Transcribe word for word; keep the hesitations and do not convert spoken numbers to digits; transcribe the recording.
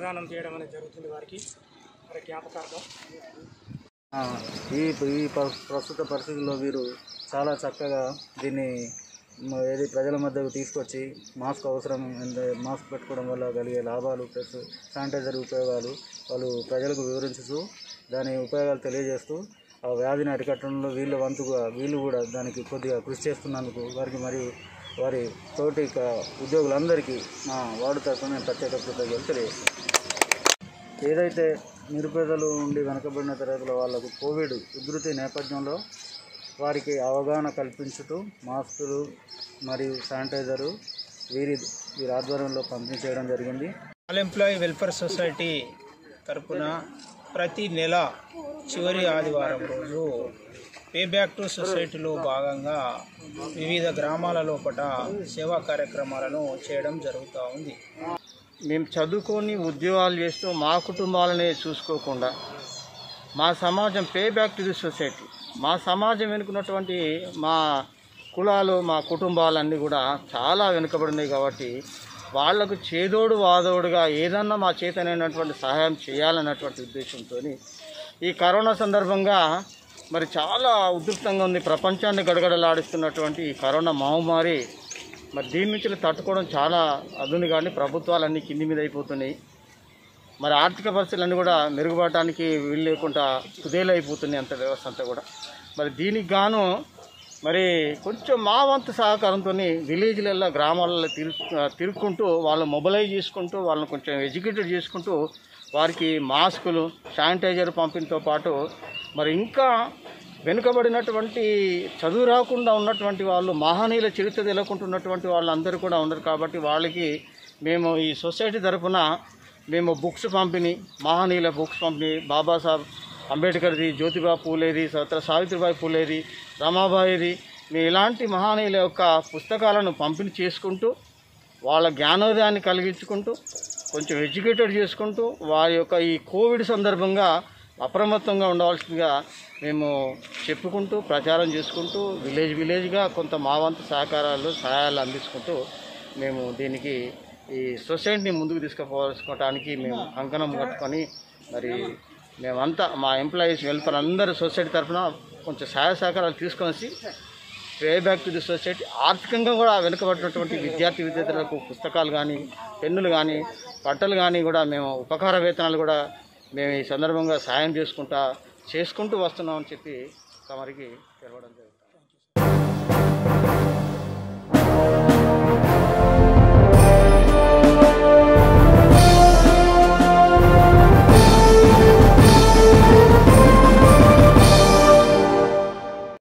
రక్తదానం చేయడం అనేది జరుగుతుంది వారికి మరి జ్ఞాపకార్థం. ఈ ఈ ప్రస్తుత పరిస్థితుల్లో వీరు చాలా చక్కగా దీన్ని ఏది ప్రజల మధ్యకు తీసుకొచ్చి మాస్క్ అవసరం, మాస్క్ పెట్టుకోవడం వల్ల కలిగే లాభాలు ప్లస్ శానిటైజర్ ఉపయోగాలు వాళ్ళు ప్రజలకు వివరించుతూ దాని ఉపయోగాలు తెలియజేస్తూ ఆ వ్యాధిని అరికట్టడంలో వీళ్ళ వంతుగా వీళ్ళు కూడా దానికి కొద్దిగా కృషి చేస్తున్నందుకు వారికి మరియు వారి తోటి ఉద్యోగులందరికీ మా వార్డు తరఫున నేను ప్రత్యేక కృతజ్ఞతలు తెలియజేస్తాను. ఏదైతే నిరుపేదలు ఉండి వెనుకబడిన తరగతుల వాళ్లకు కోవిడ్ ఉధృతి నేపథ్యంలో వారికి అవగాహన కల్పించుతూ మాస్కులు మరియు శానిటైజరు వీరి వీరి ఆధ్వర్యంలో పంపిణీ చేయడం జరిగింది. ఆల్ ఎంప్లాయీ వెల్ఫేర్ సొసైటీ తరఫున ప్రతి నెల చివరి ఆదివారం రోజు పే బ్యాక్ టు సొసైటీలో భాగంగా వివిధ గ్రామాల లోపల సేవా కార్యక్రమాలను చేయడం జరుగుతూ ఉంది. మేము చదువుకొని ఉద్యోగాలు చేస్తూ మా కుటుంబాలనే చూసుకోకుండా మా సమాజం pay back to the society, మా సమాజం వెనుకున్నటువంటి మా కులాలు మా కుటుంబాలన్నీ కూడా చాలా వెనుకబడినాయి కాబట్టి వాళ్లకు చేదోడు వాదోడుగా ఏదన్నా మా చేతనైనటువంటి సహాయం చేయాలన్నటువంటి ఉద్దేశంతో ఈ కరోనా సందర్భంగా మరి చాలా ఉధృతంగా ఉంది, ప్రపంచాన్ని గడగడలాడిస్తున్నటువంటి ఈ కరోనా మహమ్మారి మరి దీని నుంచి తట్టుకోవడం చాలా అదును కానీ ప్రభుత్వాలన్నీ కింది మీద అయిపోతున్నాయి. మరి ఆర్థిక పరిస్థితులన్నీ కూడా మెరుగుపడటానికి వీలు లేకుండా కుదేలైపోతున్నాయి అంత వ్యవస్థ అంతా కూడా. మరి దీనికి గాను మరి కొంచెం మా వంతు సహకారంతో విలేజ్లలో గ్రామాలలో తిరు తిరుక్కుంటూ వాళ్ళు మొబైలైజ్ చేసుకుంటూ వాళ్ళని కొంచెం ఎడ్యుకేటెడ్ చేసుకుంటూ వారికి మాస్కులు శానిటైజర్ పంపిణీతో పాటు మరి ఇంకా వెనుకబడినటువంటి చదువు రాకుండా ఉన్నటువంటి వాళ్ళు మహనీయుల చరిత్ర తెలుకుంటున్నటువంటి వాళ్ళందరూ కూడా ఉన్నారు కాబట్టి వాళ్ళకి మేము ఈ సొసైటీ తరఫున మేము బుక్స్ పంపిణీ, మహనీయుల బుక్స్ పంపిణీ, బాబాసాహెబ్ అంబేద్కర్ది, జ్యోతిబా పూలేది, సత్ర సావిత్రిబాయి పూలేది, రమాబాయిది మీ ఇలాంటి మహనీయుల యొక్క పుస్తకాలను పంపిణీ చేసుకుంటూ వాళ్ళ జ్ఞానోదయాన్ని కలిగించుకుంటూ కొంచెం ఎడ్యుకేటెడ్ చేసుకుంటూ వారి యొక్క ఈ కోవిడ్ సందర్భంగా అప్రమత్తంగా ఉండవలసిందిగా మేము చెప్పుకుంటూ ప్రచారం చేసుకుంటూ విలేజ్ విలేజ్గా కొంత మా వంతు సహకారాలు సహాయాలు అందించుకుంటూ మేము దీనికి ఈ సొసైటీని ముందుకు తీసుకుపోవడానికి మేము కంకణం కట్టుకొని మరి మేమంతా మా ఎంప్లాయీస్ వెల్ఫేర్ అందరూ సొసైటీ తరఫున కొంచెం సహాయ సహకారాలు తీసుకొని pay back to the society ఆర్థికంగా కూడా వెనుకబడినటువంటి విద్యార్థి విద్యార్థులకు పుస్తకాలు కానీ పెన్నులు కానీ బట్టలు కానీ కూడా మేము ఉపకార వేతనాలు కూడా మేము ఈ సందర్భంగా సాయం చేసుకుంటా చేసుకుంటూ వస్తున్నామని చెప్పి తమరికి తెలవడం జరిగింది.